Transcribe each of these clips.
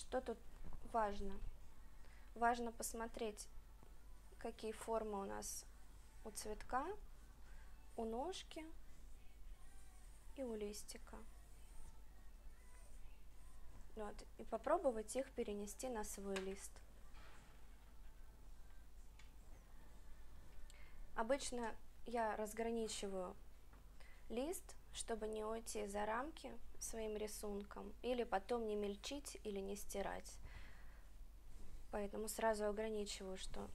Что тут важно? Важно посмотреть, какие формы у нас у цветка, у ножки и у листика. Вот. И попробовать их перенести на свой лист. Обычно я разграничиваю лист, чтобы не уйти за рамки своим рисунком, или потом не мельчить или не стирать. Поэтому сразу ограничиваю, что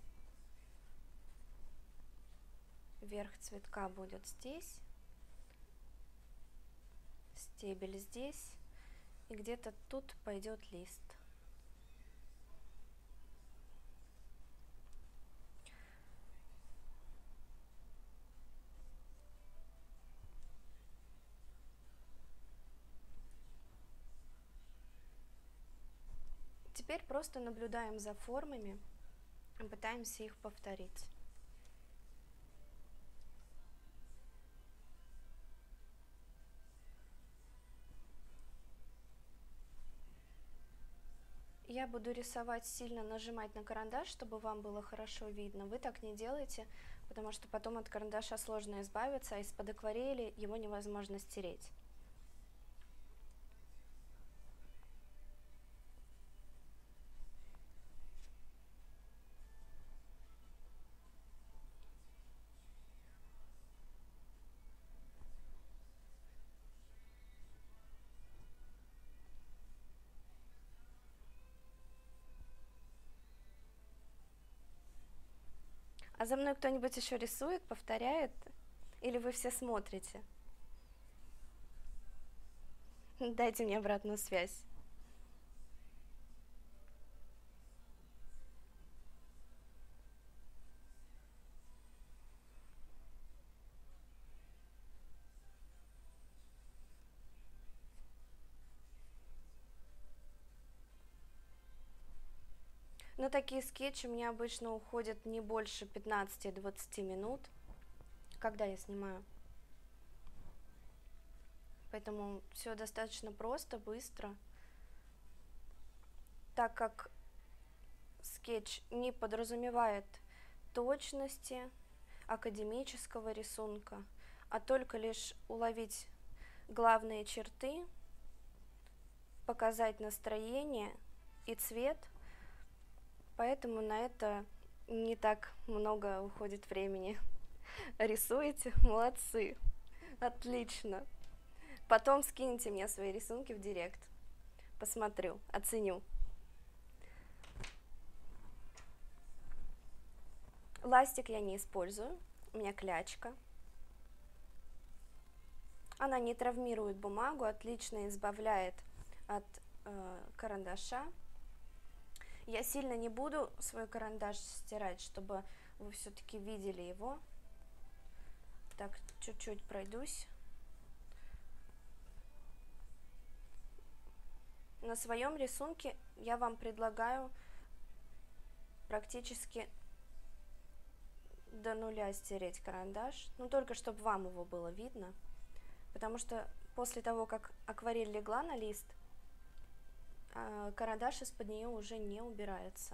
верх цветка будет здесь, стебель здесь, и где-то тут пойдет лист. Теперь просто наблюдаем за формами и пытаемся их повторить. Я буду рисовать, сильно нажимать на карандаш, чтобы вам было хорошо видно. Вы так не делайте, потому что потом от карандаша сложно избавиться, а из-под акварели его невозможно стереть. А за мной кто-нибудь еще рисует, повторяет? Или вы все смотрите? Дайте мне обратную связь. Но такие скетчи у меня обычно уходят не больше 15-20 минут, когда я снимаю. Поэтому все достаточно просто, быстро. Так как скетч не подразумевает точности, академического рисунка, а только лишь уловить главные черты, показать настроение и цвет. Поэтому на это не так много уходит времени. Рисуете? Молодцы! Отлично! Потом скиньте мне свои рисунки в директ. Посмотрю, оценю. Ластик я не использую, у меня клячка. Она не травмирует бумагу, отлично избавляет от карандаша. Я сильно не буду свой карандаш стирать, чтобы вы все-таки видели его. Так, чуть-чуть пройдусь. На своем рисунке я вам предлагаю практически до нуля стереть карандаш, но только чтобы вам его было видно, потому что после того, как акварель легла на лист, карандаш из-под нее уже не убирается.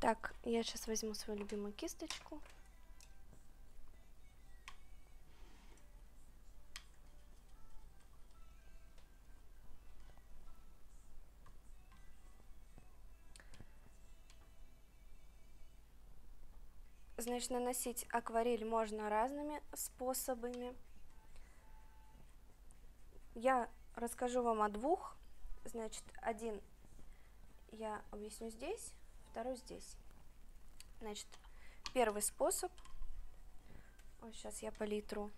Так, я сейчас возьму свою любимую кисточку. Значит, наносить акварель можно разными способами. Я расскажу вам о двух. Значит, один я объясню здесь, второй здесь. Значит, первый способ. Ой, сейчас я палитру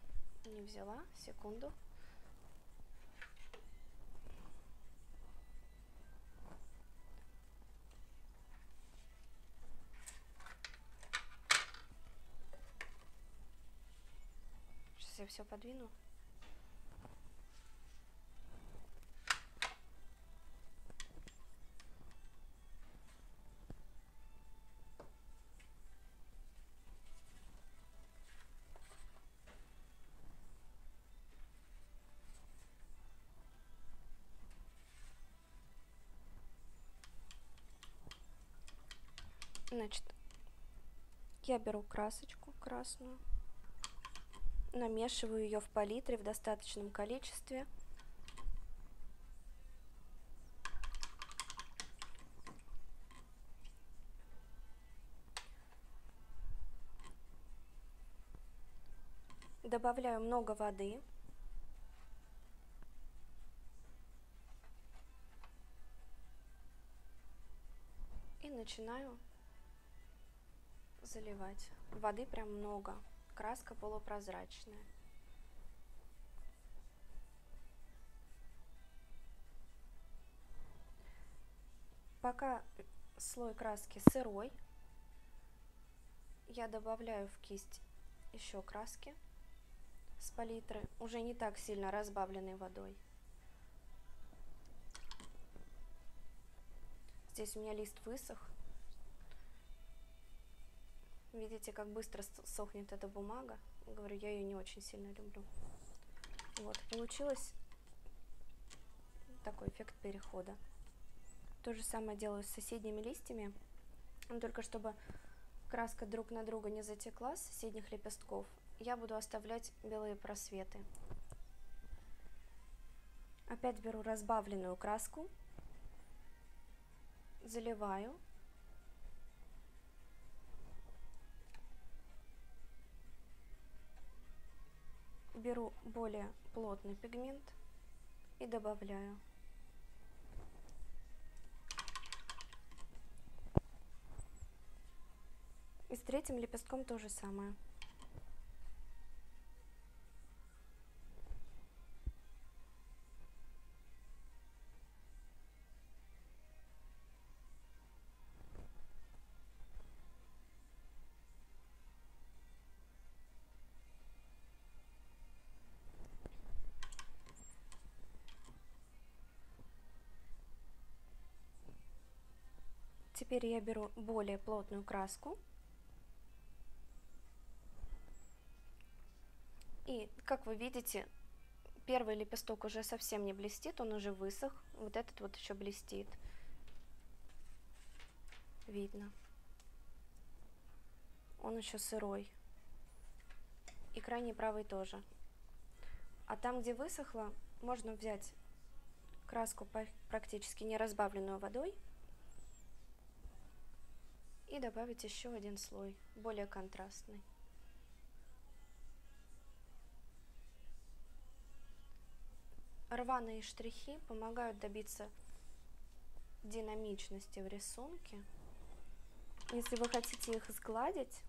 не взяла, секунду. Я все подвину. Значит, я беру красочку красную, намешиваю ее в палитре в достаточном количестве. Добавляю много воды. И начинаю заливать. Воды прям много. Краска полупрозрачная. Пока слой краски сырой, я добавляю в кисть еще краски с палитры, уже не так сильно разбавленной водой. Здесь у меня лист высох. Видите, как быстро сохнет эта бумага. Говорю, я ее не очень сильно люблю. Вот, получилось такой эффект перехода. То же самое делаю с соседними листьями, но только чтобы краска друг на друга не затекла с соседних лепестков, я буду оставлять белые просветы. Опять беру разбавленную краску, заливаю. Беру более плотный пигмент и добавляю. И с третьим лепестком то же самое. Теперь я беру более плотную краску и, как вы видите, первый лепесток уже совсем не блестит, он уже высох, вот этот вот еще блестит, видно, он еще сырой, и крайний правый тоже. А там, где высохло, можно взять краску практически не разбавленную водой и добавить еще один слой, более контрастный. Рваные штрихи помогают добиться динамичности в рисунке. Если вы хотите их сгладить,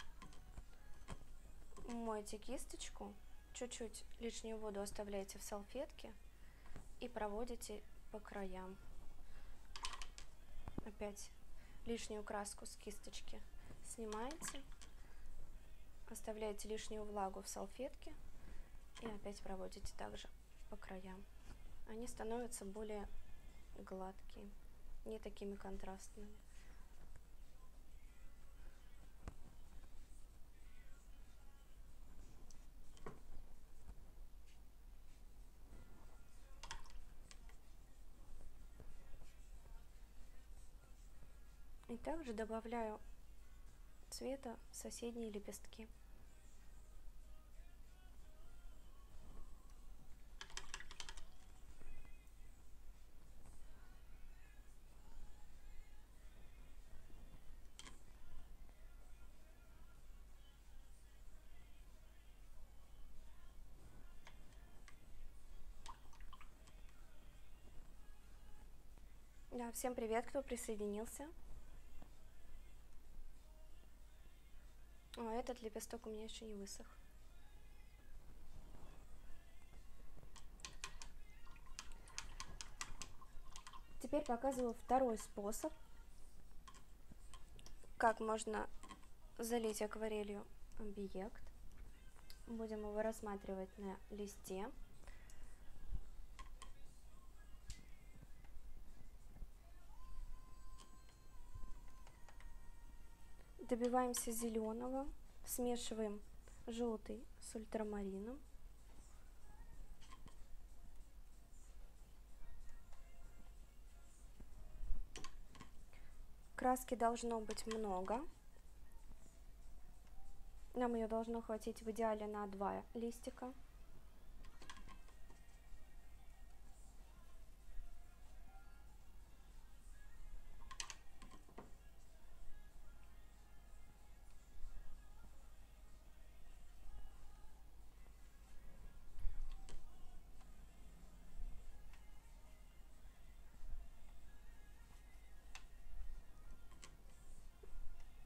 мойте кисточку, чуть-чуть лишнюю воду оставляете в салфетке и проводите по краям. Опять лишнюю краску с кисточки снимаете, оставляете лишнюю влагу в салфетке и опять проводите также по краям. Они становятся более гладкие, не такими контрастными. И также добавляю цвета в соседние лепестки. Да, всем привет, кто присоединился. А этот лепесток у меня еще не высох. Теперь показываю второй способ, как можно залить акварелью объект. Будем его рассматривать на листе. Добиваемся зеленого, смешиваем желтый с ультрамарином. краски должно быть много. Нам ее должно хватить в идеале на 2 листика.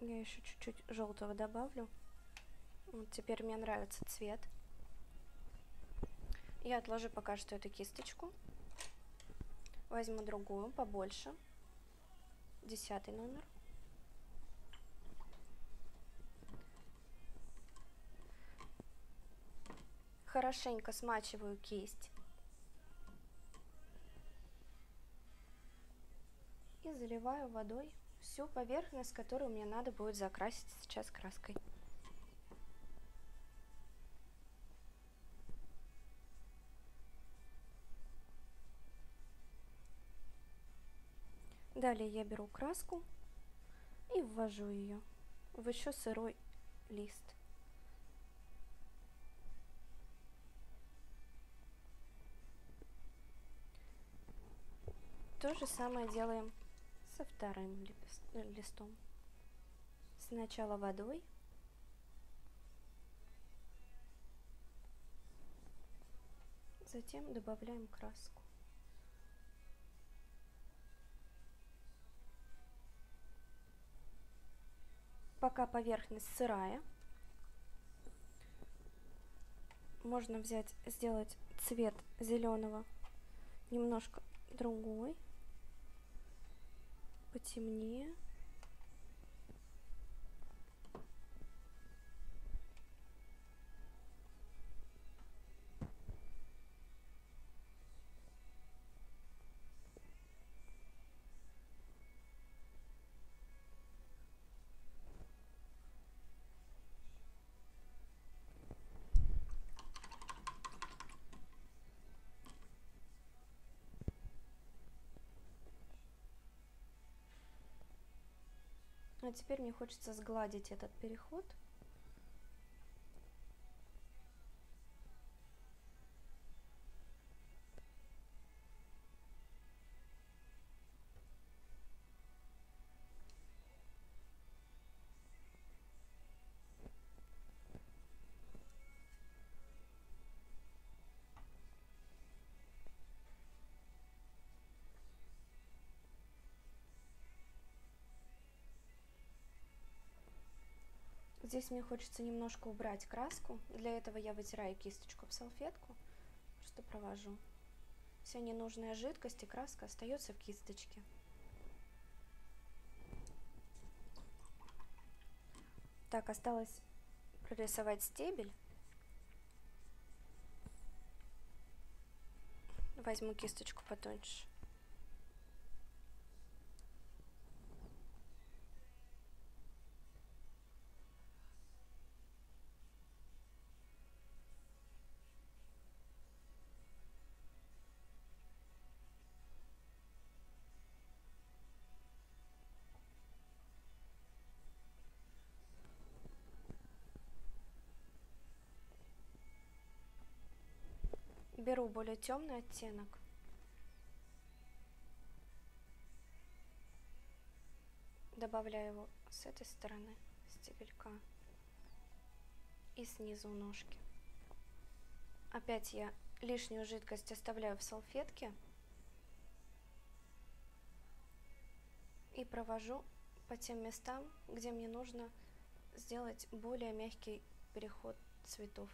Я еще чуть-чуть желтого добавлю. Вот теперь мне нравится цвет. Я отложу пока что эту кисточку. Возьму другую, побольше. 10-й номер. Хорошенько смачиваю кисть. И заливаю водой всю поверхность, которую мне надо будет закрасить сейчас краской. Далее я беру краску и ввожу ее в еще сырой лист. То же самое делаем со вторым листом. Сначала водой, затем добавляем краску. Пока поверхность сырая, можно взять, сделать цвет зеленого немножко другой. Потемнее. А теперь мне хочется сгладить этот переход. Здесь мне хочется немножко убрать краску. Для этого я вытираю кисточку в салфетку, просто провожу. Вся ненужная жидкость и краска остается в кисточке. Так, осталось прорисовать стебель. Возьму кисточку потоньше. Беру более темный оттенок. Добавляю его с этой стороны стебелька и снизу ножки. Опять я лишнюю жидкость оставляю в салфетке и провожу по тем местам, где мне нужно сделать более мягкий переход цветов.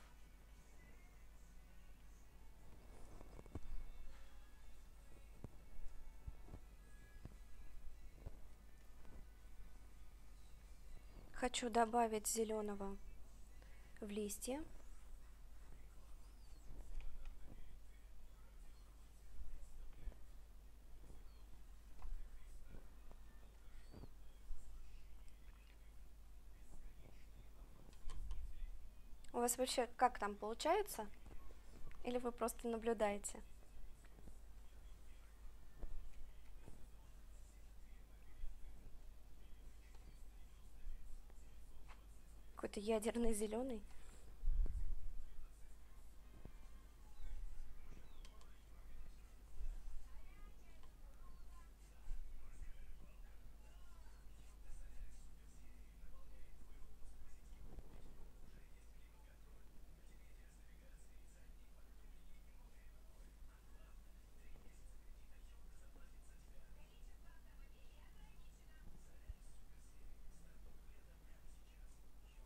Хочу добавить зеленого в листья. У вас вообще как там получается? Или вы просто наблюдаете? какой-то ядерный зеленый.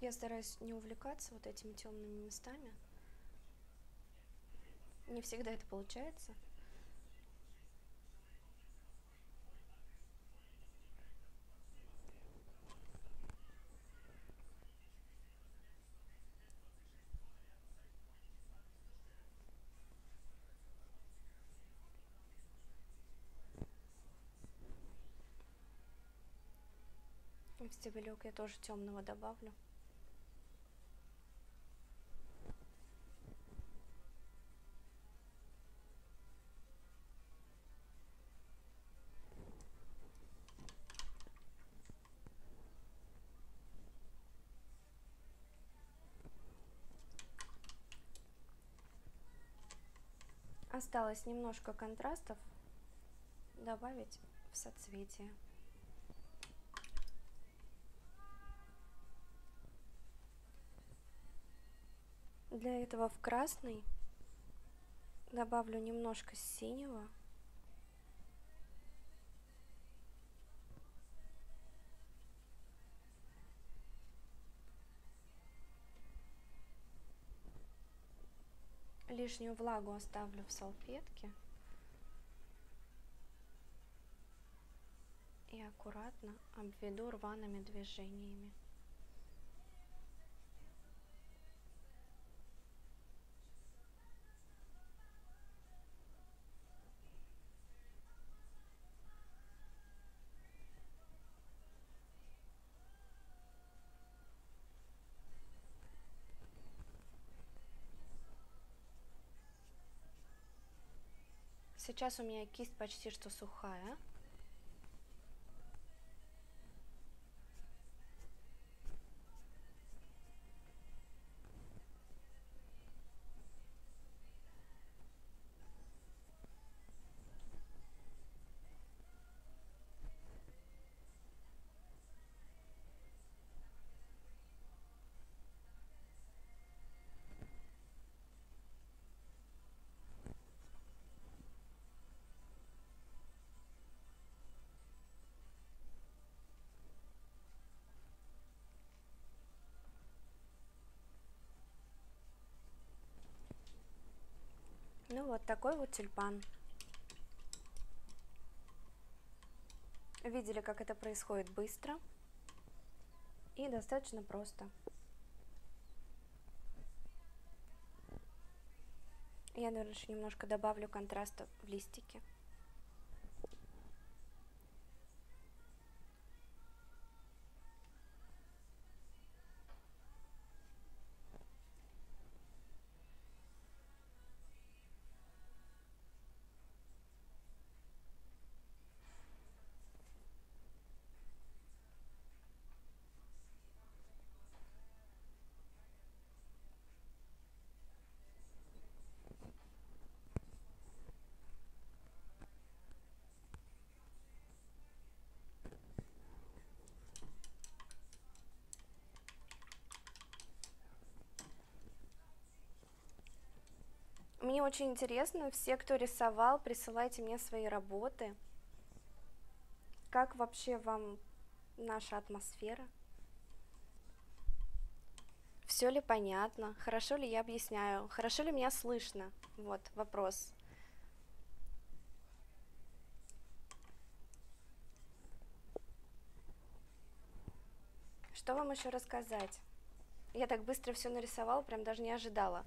Я стараюсь не увлекаться вот этими темными местами. Не всегда это получается. В стебелек я тоже темного добавлю. Осталось немножко контрастов добавить в соцветие. Для этого в красный добавлю немножко синего. Лишнюю влагу оставлю в салфетке и аккуратно обведу рваными движениями. Сейчас у меня кисть почти что сухая. Ну вот такой вот тюльпан. Видели, как это происходит быстро и достаточно просто. Я, наверное, еще немножко добавлю контраста в листики. Мне очень интересно, все, кто рисовал, присылайте мне свои работы. Как вообще вам наша атмосфера? Все ли понятно? Хорошо ли я объясняю? Хорошо ли меня слышно? Вот вопрос. Что вам еще рассказать? Я так быстро все нарисовала, прям даже не ожидала.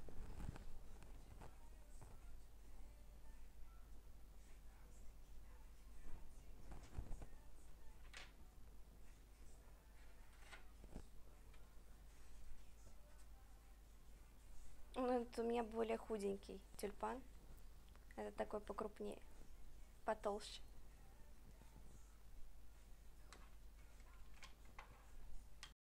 У меня более худенький тюльпан, это такой покрупнее, потолще.